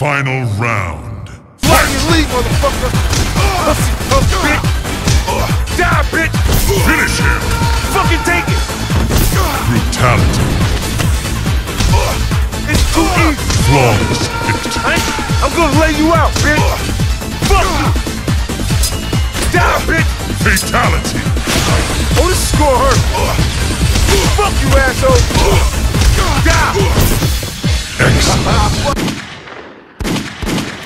Final round. Fly and leave, motherfucker. Pussy, bitch. Die, bitch. Finish him. Fucking take it. Brutality. It's too easy. Flawless victory. I'm gonna lay you out, bitch. Fuck you. Die, bitch. Fatality. Oh, this score hurt. Fuck you, asshole. Die. Excellent.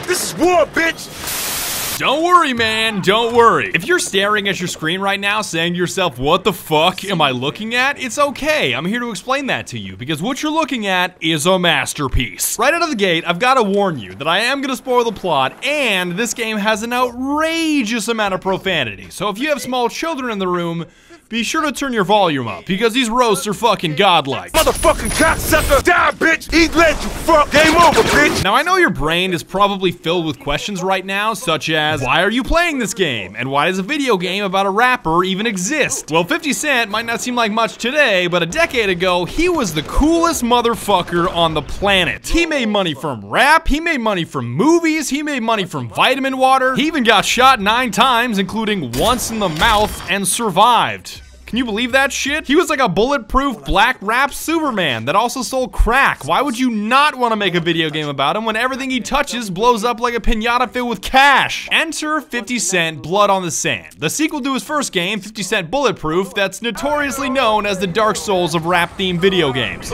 This is war, bitch. Don't worry, man, don't worry. If you're staring at your screen right now saying to yourself, what the fuck am I looking at? It's okay, I'm here to explain that to you because what you're looking at is a masterpiece. Right out of the gate, I've gotta warn you that I am gonna spoil the plot and this game has an outrageous amount of profanity. So if you have small children in the room, be sure to turn your volume up because these roasts are fucking godlike. Motherfucking cocksucker, die bitch, eat lead you fuck, game over bitch. Now I know your brain is probably filled with questions right now such as, why are you playing this game? And why does a video game about a rapper even exist? Well, 50 Cent might not seem like much today, but a decade ago, he was the coolest motherfucker on the planet. He made money from rap, he made money from movies, he made money from vitamin water. He even got shot 9 times, including once in the mouth, and survived. Can you believe that shit? He was like a bulletproof black rap Superman that also sold crack. Why would you not want to make a video game about him when everything he touches blows up like a piñata filled with cash? Enter 50 Cent: Blood on the Sand, the sequel to his first game, 50 Cent Bulletproof, that's notoriously known as the Dark Souls of rap-themed video games.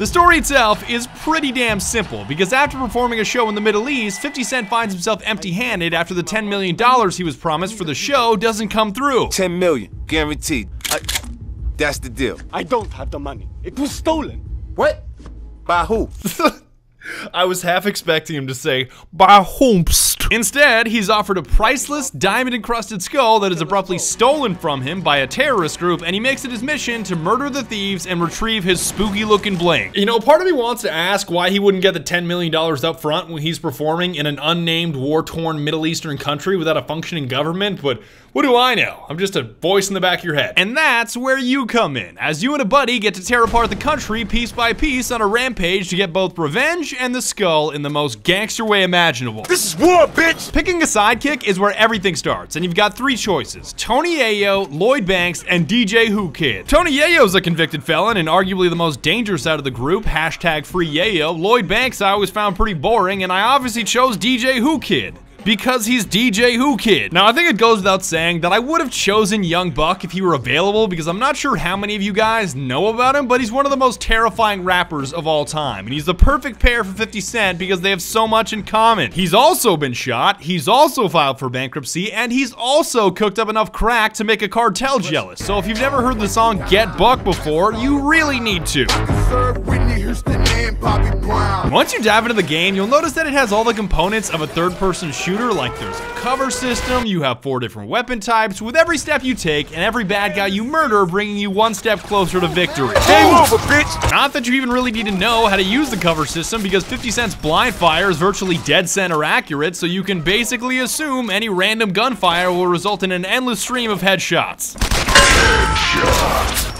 The story itself is pretty damn simple because after performing a show in the Middle East, 50 Cent finds himself empty-handed after the $10 million he was promised for the show doesn't come through. 10 million, guaranteed. That's the deal. I don't have the money. It was stolen. What? By who? I was half expecting him to say, by whomst. Instead, he's offered a priceless, diamond-encrusted skull that is abruptly stolen from him by a terrorist group, and he makes it his mission to murder the thieves and retrieve his spooky-looking bling. You know, part of me wants to ask why he wouldn't get the $10 million up front when he's performing in an unnamed, war-torn Middle Eastern country without a functioning government, but what do I know? I'm just a voice in the back of your head. And that's where you come in, as you and a buddy get to tear apart the country piece by piece on a rampage to get both revenge and the skull in the most gangster way imaginable. This is war, bitch! Picking a sidekick is where everything starts, and you've got 3 choices. Tony Yayo, Lloyd Banks, and DJ Who Kid. Tony Yayo's a convicted felon and arguably the most dangerous out of the group, #FreeYayo. Lloyd Banks I always found pretty boring, and I obviously chose DJ Who Kid. Because he's DJ Who Kid. Now, I think it goes without saying that I would have chosen Young Buck if he were available because I'm not sure how many of you guys know about him, but he's one of the most terrifying rappers of all time. And he's the perfect pair for 50 Cent because they have so much in common. He's also been shot, he's also filed for bankruptcy, and he's also cooked up enough crack to make a cartel jealous. So if you've never heard the song Get Buck before, you really need to. Once you dive into the game, you'll notice that it has all the components of a third-person shooter, like there's a cover system, you have 4 different weapon types, with every step you take and every bad guy you murder bringing you 1 step closer to victory. Game over, bitch! Not that you even really need to know how to use the cover system because 50 Cent's blind fire is virtually dead center accurate, so you can basically assume any random gunfire will result in an endless stream of headshots. Headshot.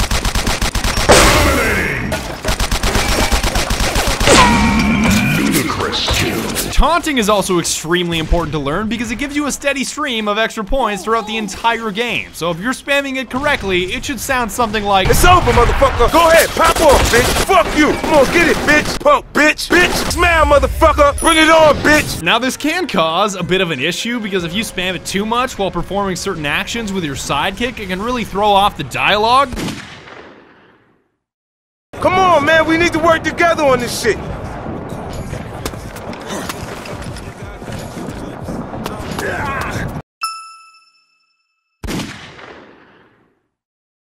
Taunting is also extremely important to learn because it gives you a steady stream of extra points throughout the entire game. So if you're spamming it correctly, it should sound something like, it's over, motherfucker. Go ahead, pop off, bitch. Fuck you. Come on, get it, bitch. Punk, bitch. Bitch, smile, motherfucker. Bring it on, bitch. Now this can cause a bit of an issue because if you spam it too much while performing certain actions with your sidekick, it can really throw off the dialogue. Come on, man. We need to work together on this shit.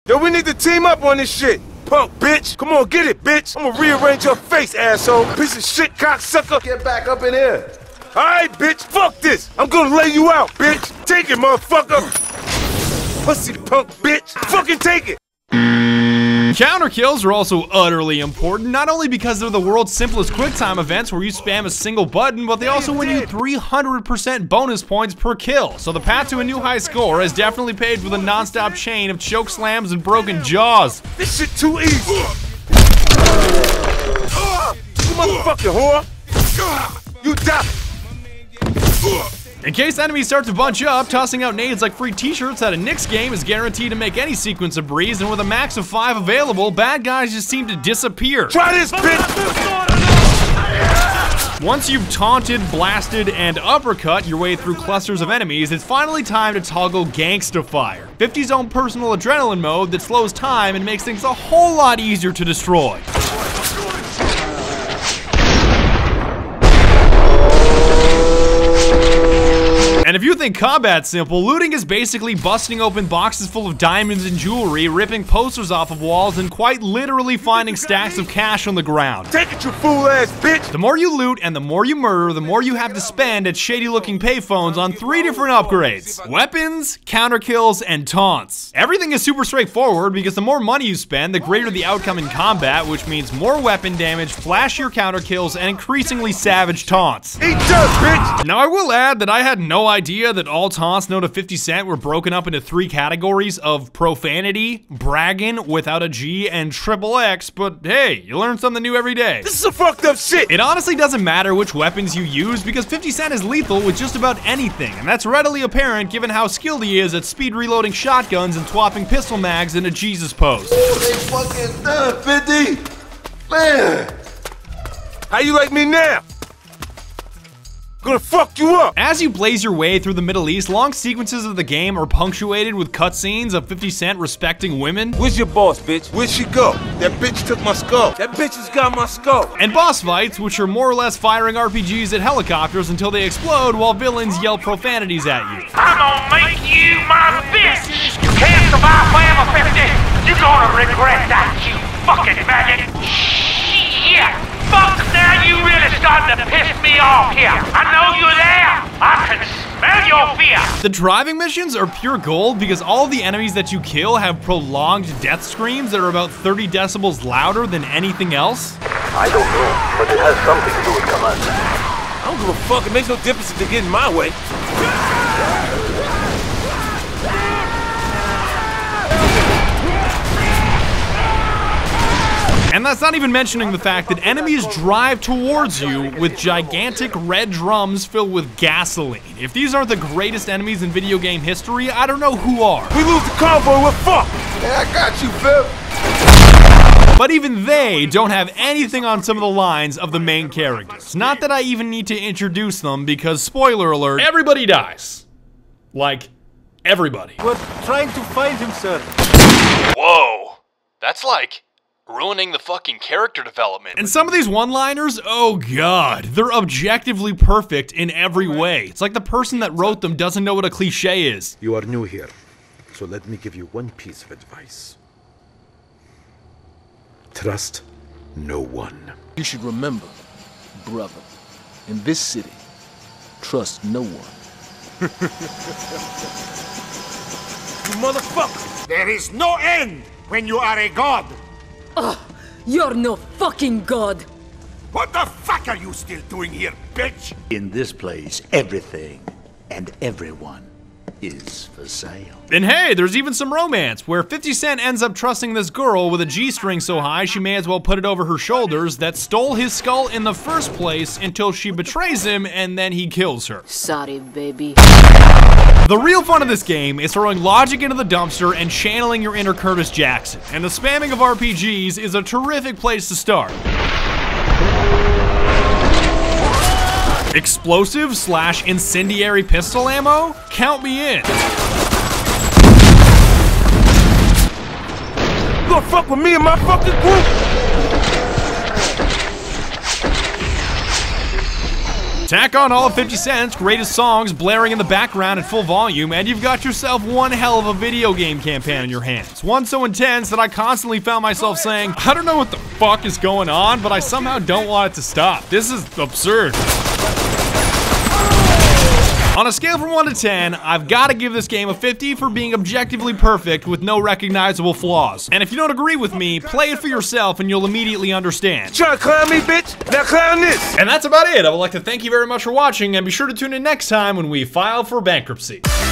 Yo, we need to team up on this shit. Punk, bitch. Come on, get it, bitch. I'm gonna rearrange your face, asshole. Piece of shit, cocksucker. Get back up in here. All right, bitch. Fuck this. I'm gonna lay you out, bitch. Take it, motherfucker. Pussy punk, bitch. Fucking take it. Counter kills are also utterly important, not only because they're the world's simplest quick time events where you spam a single button, but they also win you 300% bonus points per kill. So the path to a new high score is definitely paved with a non-stop chain of choke slams and broken jaws. This shit too easy. motherfucking whore! You die! In case enemies start to bunch up, tossing out nades like free t-shirts at a Knicks game is guaranteed to make any sequence a breeze, and with a max of 5 available, bad guys just seem to disappear. Try this, bitch! Once you've taunted, blasted, and uppercut your way through clusters of enemies, it's finally time to toggle Gangsta Fire, 50's own personal adrenaline mode that slows time and makes things a whole lot easier to destroy. And if you think combat's simple, looting is basically busting open boxes full of diamonds and jewelry, ripping posters off of walls, and quite literally finding stacks of cash on the ground. Take it, you fool-ass bitch! The more you loot and the more you murder, the more you have to spend at shady-looking payphones on 3 different upgrades: weapons, counterkills, and taunts. Everything is super straightforward because the more money you spend, the greater the outcome in combat, which means more weapon damage, flashier counterkills, and increasingly savage taunts. Eat dust, bitch! Now I will add that I had no idea that all taunts known to 50 Cent were broken up into 3 categories of profanity, bragging without a G, and triple X, but hey, you learn something new every day. This is a fucked up shit! It honestly doesn't matter which weapons you use because 50 Cent is lethal with just about anything, and that's readily apparent given how skilled he is at speed reloading shotguns and swapping pistol mags in a Jesus pose. Oh, they fucking done, 50! Man! How you like me now? Gonna fuck you up! As you blaze your way through the Middle East, long sequences of the game are punctuated with cutscenes of 50 Cent respecting women. Where's your boss, bitch? Where'd she go? That bitch took my skull. That bitch has got my skull. And boss fights, which are more or less firing RPGs at helicopters until they explode while villains yell profanities at you. I'm gonna make you my bitch! You can't survive forever, 50! You're gonna regret that, you fucking maggot! Shit! Fuck, now you really starting to piss me off here. I know you're there. I can smell your fear. The driving missions are pure gold because all the enemies that you kill have prolonged death screams that are about 30 decibels louder than anything else. I don't know, but it has something to do with command. I don't give a fuck. It makes no difference if they get in my way. And that's not even mentioning the fact that enemies drive towards you with gigantic red drums filled with gasoline. If these aren't the greatest enemies in video game history, I don't know who are. We lose the convoy, we're fucked! Hey, I got you, Phil. But even they don't have anything on some of the lines of the main characters. Not that I even need to introduce them because, spoiler alert, everybody dies. Like, everybody. We're trying to find him, sir. Whoa, that's like ruining the fucking character development. And some of these one-liners, oh god, they're objectively perfect in every way. It's like the person that wrote them doesn't know what a cliche is. You are new here, so let me give you one piece of advice. Trust no one. You should remember, brother, in this city, trust no one. You motherfucker! There is no end when you are a god! Oh, you're no fucking god! What the fuck are you still doing here, bitch? In this place, everything and everyone is for sale. And hey, there's even some romance, where 50 Cent ends up trusting this girl with a G-string so high she may as well put it over her shoulders that stole his skull in the first place until she betrays him and then he kills her. Sorry, baby. The real fun of this game is throwing logic into the dumpster and channeling your inner Curtis Jackson, and the spamming of RPGs is a terrific place to start. Explosive / incendiary pistol ammo? Count me in. You gonna fuck with me and my fucking group? Tack on all of 50 Cent's greatest songs blaring in the background at full volume, and you've got yourself one hell of a video game campaign on your hands. One so intense that I constantly found myself saying, I don't know what the fuck is going on, but I somehow don't want it to stop. This is absurd. On a scale from 1 to 10, I've got to give this game a 50 for being objectively perfect with no recognizable flaws. And if you don't agree with me, play it for yourself and you'll immediately understand. You trying to clown me, bitch? Now clown this! And that's about it. I would like to thank you very much for watching, and be sure to tune in next time when we file for bankruptcy.